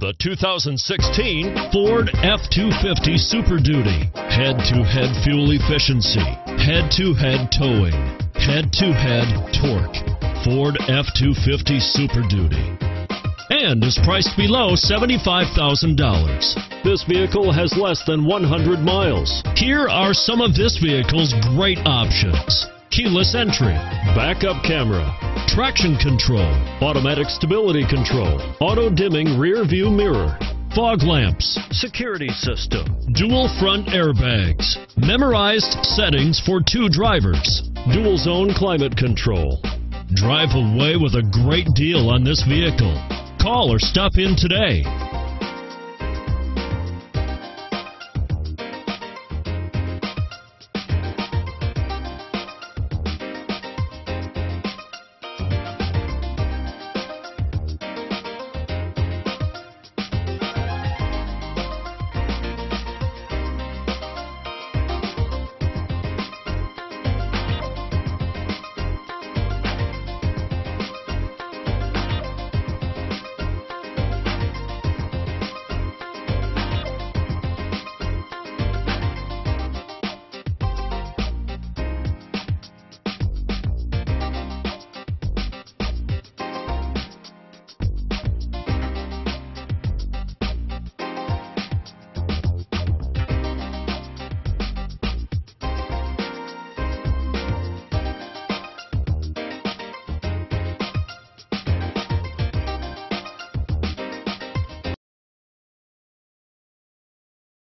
The 2016 Ford F-250 Super Duty. Head-to-head fuel efficiency, head-to-head towing, head-to-head torque. Ford F-250 Super Duty. And is priced below $75,000. This vehicle has less than 100 miles. Here are some of this vehicle's great options: keyless entry, backup camera, traction control, automatic stability control, auto dimming rear view mirror, fog lamps, security system, dual front airbags, memorized settings for 2 drivers, dual zone climate control. Drive away with a great deal on this vehicle. Call or stop in today.